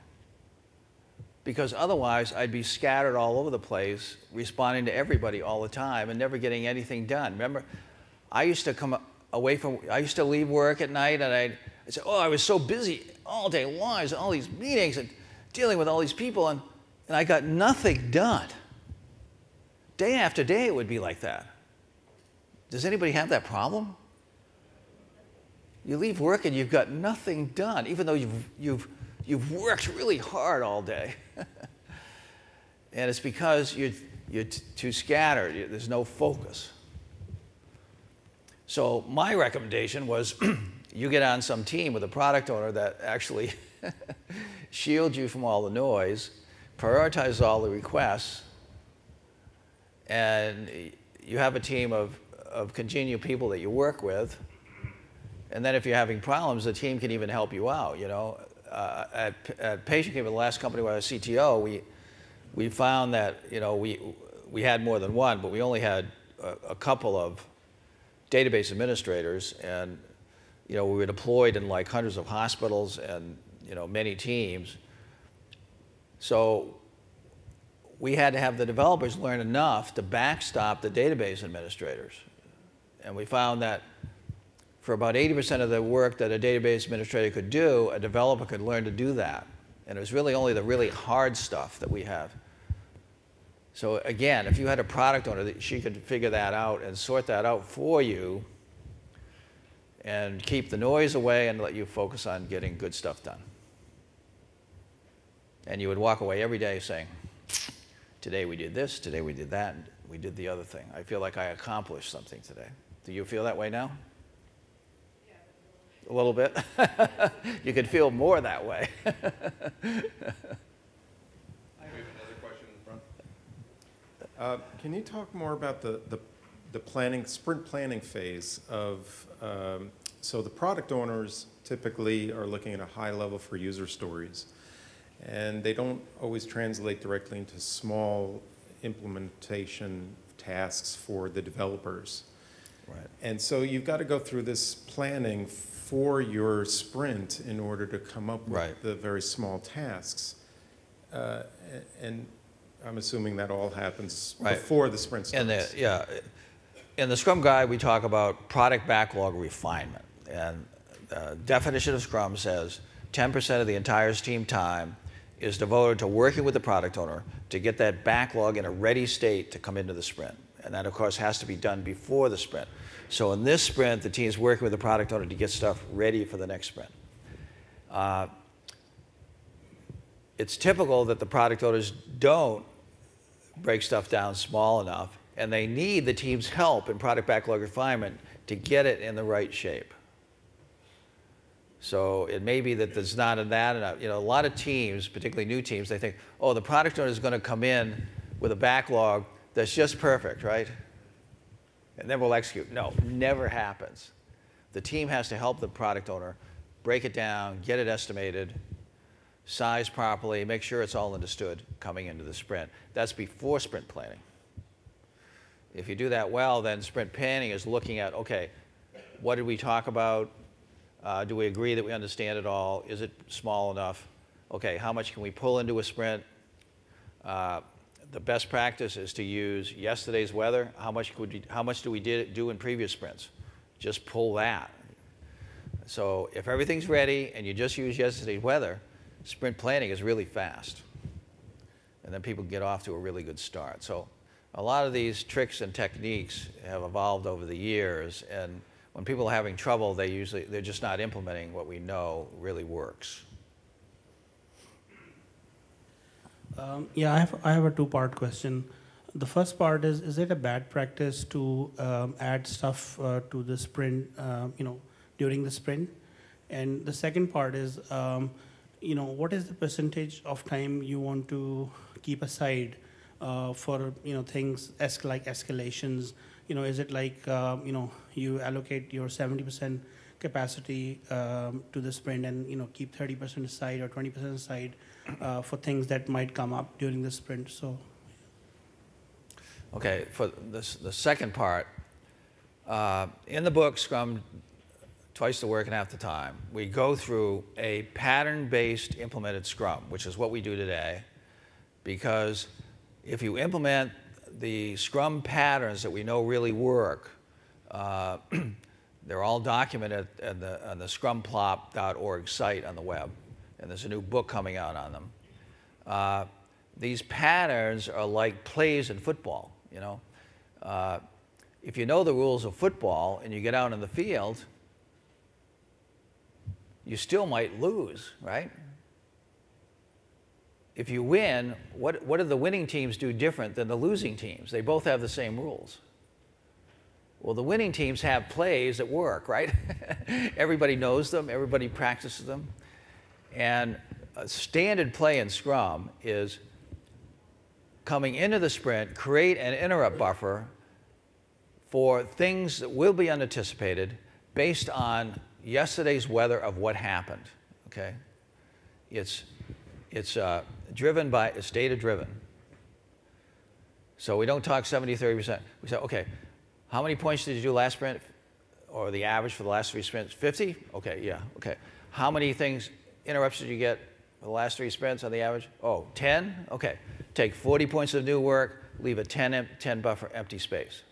Because otherwise, I'd be scattered all over the place, responding to everybody all the time and never getting anything done. Remember, I used to come away from, I used to leave work at night and I'd, I'd say, oh, I was so busy all day long, I was in all these meetings and dealing with all these people, and, and I got nothing done. Day after day, it would be like that. Does anybody have that problem? You leave work and you've got nothing done, even though you've, you've, you've worked really hard all day. And it's because you're, you're too scattered. You, there's no focus. So my recommendation was you get on some team with a product owner that actually shields you from all the noise, prioritizes all the requests, and you have a team of, of congenial people that you work with. And then if you're having problems, the team can even help you out, you know. Uh, at, at PatientCare, the last company where I was C T O, we, we found that, you know, we, we had more than one, but we only had a, a couple of database administrators. And, you know, we were deployed in like hundreds of hospitals and, you know, many teams. So we had to have the developers learn enough to backstop the database administrators. And we found that for about eighty percent of the work that a database administrator could do, a developer could learn to do that. And it was really only the really hard stuff that we have. So again, if you had a product owner, she could figure that out and sort that out for you and keep the noise away and let you focus on getting good stuff done. And you would walk away every day saying, today we did this, today we did that, and we did the other thing. I feel like I accomplished something today. Do you feel that way now? Yeah, a little bit. A little bit? You could feel more that way. I have another question in front. Uh, can you talk more about the, the, the planning, sprint planning phase of, um, so the product owners typically are looking at a high level for user stories. And they don't always translate directly into small implementation tasks for the developers. Right. And so you've got to go through this planning for your sprint in order to come up with right. the very small tasks. Uh, and I'm assuming that all happens right. before the sprint starts. And the, yeah. In the Scrum Guide, we talk about product backlog refinement. And the definition of Scrum says ten percent of the entire team time is devoted to working with the product owner to get that backlog in a ready state to come into the sprint. And that, of course, has to be done before the sprint. So in this sprint, the team's working with the product owner to get stuff ready for the next sprint. Uh, it's typical that the product owners don't break stuff down small enough and they need the team's help in product backlog refinement to get it in the right shape. So it may be that there's not that enough. You know, a lot of teams, particularly new teams, they think, oh, the product owner is going to come in with a backlog that's just perfect, right? And then we'll execute. No, never happens. The team has to help the product owner break it down, get it estimated, size properly, make sure it's all understood coming into the sprint. That's before sprint planning. If you do that well, then sprint planning is looking at, okay, what did we talk about? Uh, do we agree that we understand it all? Is it small enough? Okay, how much can we pull into a sprint? Uh, the best practice is to use yesterday's weather. How much could we, how much do we did, do in previous sprints? Just pull that. So if everything's ready and you just use yesterday's weather, sprint planning is really fast. And then people get off to a really good start. So a lot of these tricks and techniques have evolved over the years, and when people are having trouble, they usually, they're just not implementing what we know really works. Um, yeah, I have, I have a two-part question. The first part is, is it a bad practice to um, add stuff uh, to the sprint, uh, you know, during the sprint? And the second part is, um, you know, what is the percentage of time you want to keep aside uh, for, you know, things es- like escalations? You know, is it like, uh, you know, you allocate your seventy percent capacity um, to the sprint and, you know, keep thirty percent aside or twenty percent aside uh, for things that might come up during the sprint? So, okay, for this, the second part, uh, in the book, Scrum, Twice the Work and Half the Time, we go through a pattern-based implemented Scrum, which is what we do today, because if you implement the Scrum patterns that we know really work, uh, they're all documented at the, on the scrum plop dot org site on the web, and there's a new book coming out on them. Uh, these patterns are like plays in football, you know. Uh, if you know the rules of football and you get out in the field, you still might lose, right? If you win, what, what do the winning teams do different than the losing teams? They both have the same rules. Well, the winning teams have plays that work, right? Everybody knows them, everybody practices them. And a standard play in Scrum is coming into the sprint, create an interrupt buffer for things that will be unanticipated based on yesterday's weather of what happened, okay? It's, it's uh, driven by, it's data-driven. So we don't talk seventy, thirty percent. We say, okay, how many points did you do last sprint? Or the average for the last three sprints? fifty? Okay, yeah, okay. How many things, interrupts did you get for the last three sprints on the average? Oh, ten? Okay, take forty points of new work, leave a ten, ten buffer empty space.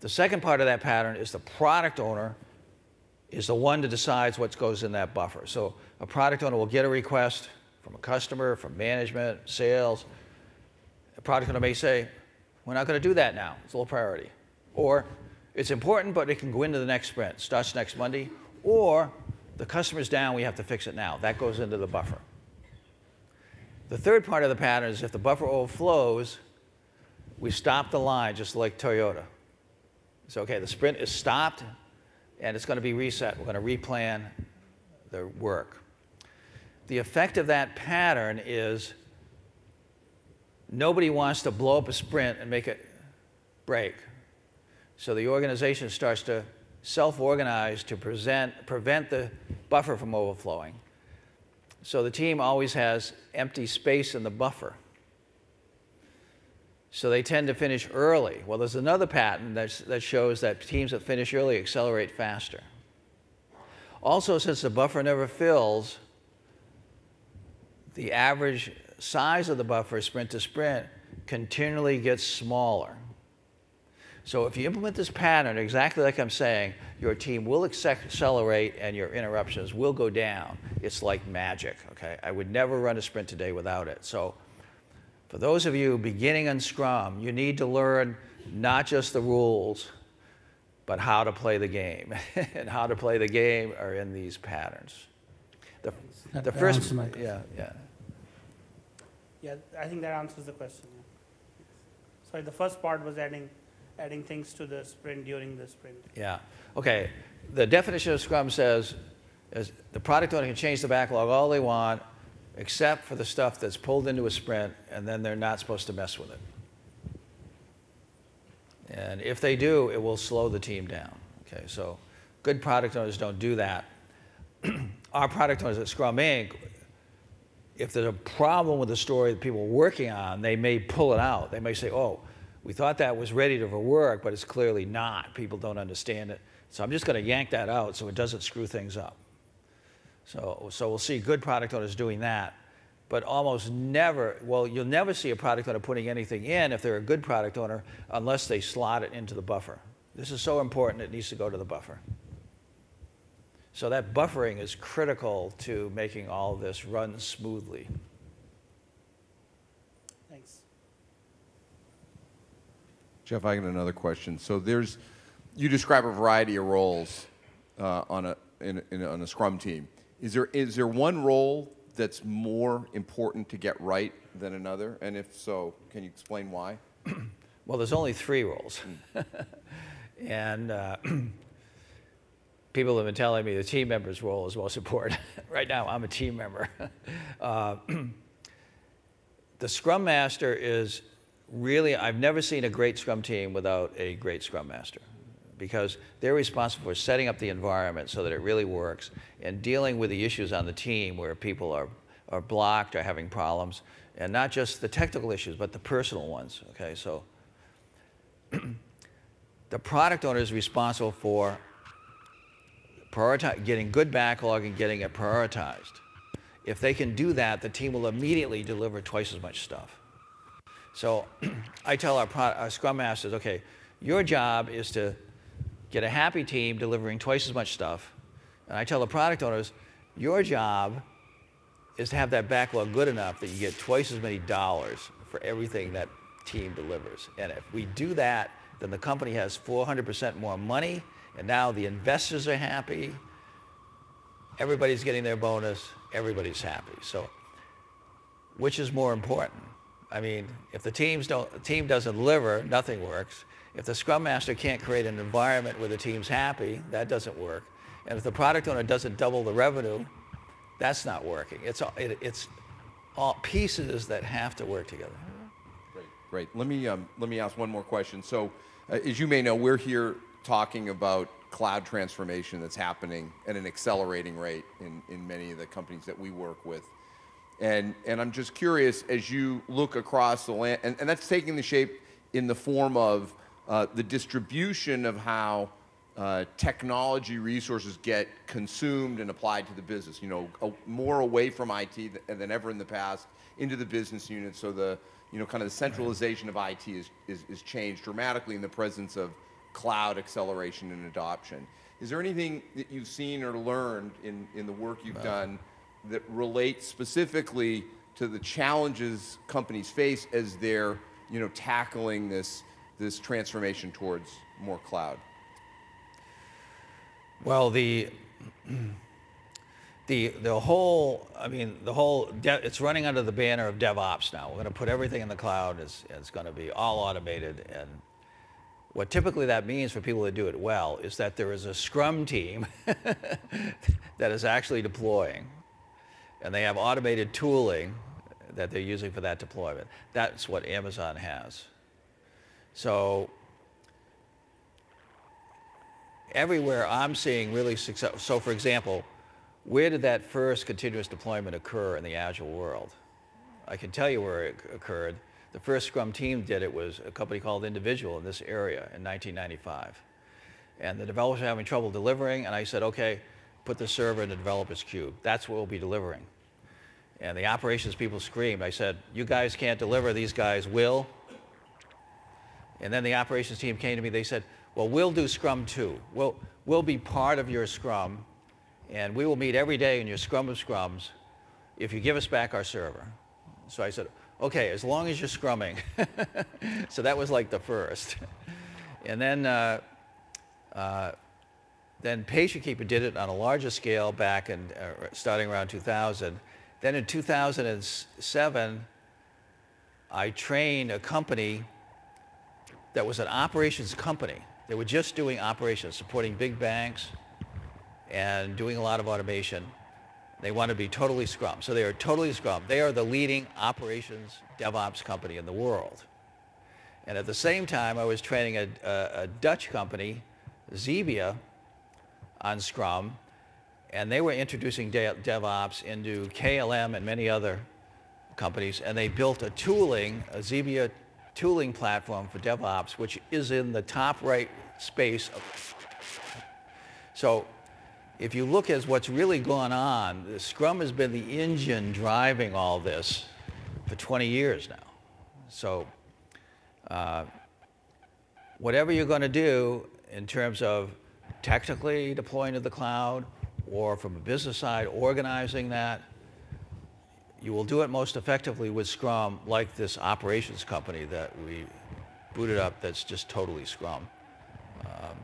The second part of that pattern is the product owner is the one that decides what goes in that buffer. So a product owner will get a request from a customer, from management, sales. A product owner may say, we're not going to do that now. It's a low priority. Or it's important, but it can go into the next sprint. Starts next Monday. Or the customer's down. We have to fix it now. That goes into the buffer. The third part of the pattern is if the buffer overflows, we stop the line, just like Toyota. So, okay, the sprint is stopped, and it's going to be reset. We're going to replan the work. The effect of that pattern is nobody wants to blow up a sprint and make it break. So the organization starts to self-organize to present, prevent the buffer from overflowing. So the team always has empty space in the buffer. So they tend to finish early. Well, there's another pattern that's, that shows that teams that finish early accelerate faster. Also, since the buffer never fills, the average size of the buffer, sprint to sprint, continually gets smaller. So if you implement this pattern exactly like I'm saying, your team will accelerate and your interruptions will go down. It's like magic, okay? I would never run a sprint today without it. So for those of you beginning in Scrum, you need to learn not just the rules, but how to play the game. And how to play the game are in these patterns. The, the first, yeah, yeah. Yeah, I think that answers the question. Yeah. Sorry, the first part was adding adding things to the sprint during the sprint. Yeah. Okay. The definition of Scrum says is the product owner can change the backlog all they want, except for the stuff that's pulled into a sprint, and then they're not supposed to mess with it. And if they do, it will slow the team down. Okay, so good product owners don't do that. Our product owners at Scrum Incorporated, if there's a problem with the story that people are working on, they may pull it out. They may say, oh, we thought that was ready to work, but it's clearly not. People don't understand it. So I'm just going to yank that out so it doesn't screw things up. So, so we'll see good product owners doing that. But almost never, well, you'll never see a product owner putting anything in if they're a good product owner unless they slot it into the buffer. This is so important, it needs to go to the buffer. So that buffering is critical to making all this run smoothly. Thanks. Jeff, I got another question. So there's, you describe a variety of roles uh, on, a, in, in, on a Scrum team. Is there, is there one role that's more important to get right than another? And if so, can you explain why? Well, there's only three roles. Mm. And uh, people have been telling me the team member's role is most important. Right now, I'm a team member. uh, the Scrum Master is really, I've never seen a great Scrum team without a great Scrum Master, because they're responsible for setting up the environment so that it really works and dealing with the issues on the team where people are, are blocked or having problems, and not just the technical issues, but the personal ones, okay? So the product owner is responsible for prioritize, getting good backlog and getting it prioritized. If they can do that, the team will immediately deliver twice as much stuff. So I tell our, pro, our Scrum Masters, okay, your job is to get a happy team delivering twice as much stuff. And I tell the product owners, your job is to have that backlog good enough that you get twice as many dollars for everything that team delivers. And if we do that, then the company has four hundred percent more money, and now the investors are happy, everybody's getting their bonus, everybody's happy. So which is more important? I mean, if the teams don't, the team doesn't deliver, nothing works. If the Scrum Master can't create an environment where the team's happy, that doesn't work. And if the product owner doesn't double the revenue, that's not working. It's all, it, it's all pieces that have to work together. Great, great. Let me, um, let me ask one more question. So, uh, as you may know, we're here talking about cloud transformation that's happening at an accelerating rate in, in many of the companies that we work with. And, and I'm just curious, as you look across the land, and, and that's taking the shape in the form of Uh, the distribution of how uh, technology resources get consumed and applied to the business. You know, a, more away from I T th than ever in the past, into the business unit. So the, you know, kind of the centralization of I T is, is, is changed dramatically in the presence of cloud acceleration and adoption. Is there anything that you've seen or learned in, in the work you've wow. done that relates specifically to the challenges companies face as they're, you know, tackling this this transformation towards more cloud? Well, the the the whole, I mean, the whole, it's running under the banner of DevOps now. We're going to put everything in the cloud. It's, it's going to be all automated. And what typically that means for people that do it well is that there is a Scrum team that is actually deploying, and they have automated tooling that they're using for that deployment. That's what Amazon has. So everywhere I'm seeing really success. So for example, where did that first continuous deployment occur in the Agile world? I can tell you where it occurred. The first Scrum team did it was a company called Individual in this area in nineteen ninety-five. And the developers were having trouble delivering, and I said, okay, put the server in the developer's cube. That's what we'll be delivering. And the operations people screamed. I said, you guys can't deliver, these guys will. And then the operations team came to me, they said, well, we'll do Scrum too. We'll, we'll be part of your Scrum, and we will meet every day in your Scrum of Scrums if you give us back our server. So I said, okay, as long as you're Scrumming. So that was like the first. And then, uh, uh, then PatientKeeper did it on a larger scale back in, uh, starting around two thousand. Then in two thousand seven, I trained a company that was an operations company. They were just doing operations, supporting big banks and doing a lot of automation. They want to be totally Scrum. So they are totally Scrum. They are the leading operations DevOps company in the world. And at the same time, I was training a, a, a Dutch company, Xebia, on Scrum. And they were introducing de DevOps into K L M and many other companies. And they built a tooling, a Xebia tooling platform for DevOps, which is in the top right space. So if you look at what's really gone on, Scrum has been the engine driving all this for twenty years now. So uh, whatever you're going to do in terms of technically deploying to the cloud, or from a business side, organizing that, you will do it most effectively with Scrum, like this operations company that we booted up that's just totally Scrum. Um,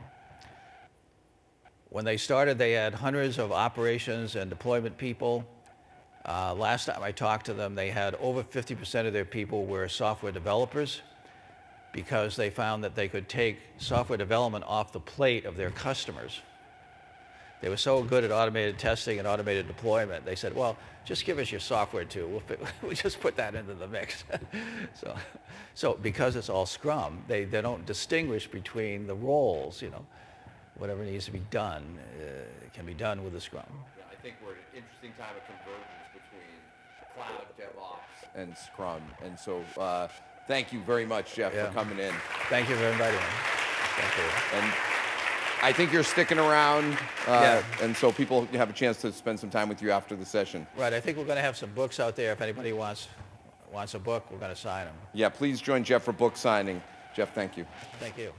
when they started, they had hundreds of operations and deployment people. Uh, last time I talked to them, they had over fifty percent of their people were software developers, because they found that they could take software development off the plate of their customers. They were so good at automated testing and automated deployment, they said, well, just give us your software too. We'll, fit, we'll just put that into the mix. so, so because it's all Scrum, they, they don't distinguish between the roles. You know, whatever needs to be done uh, can be done with the Scrum. Yeah, I think we're at an interesting time of convergence between cloud, DevOps, and Scrum. And so uh, thank you very much, Jeff, yeah. for coming in. Thank you for inviting me. Thank you. And, I think you're sticking around, uh, yeah. and so people have a chance to spend some time with you after the session. Right, I think we're going to have some books out there. If anybody wants, wants a book, we're going to sign them. Yeah, please join Jeff for book signing. Jeff, thank you. Thank you.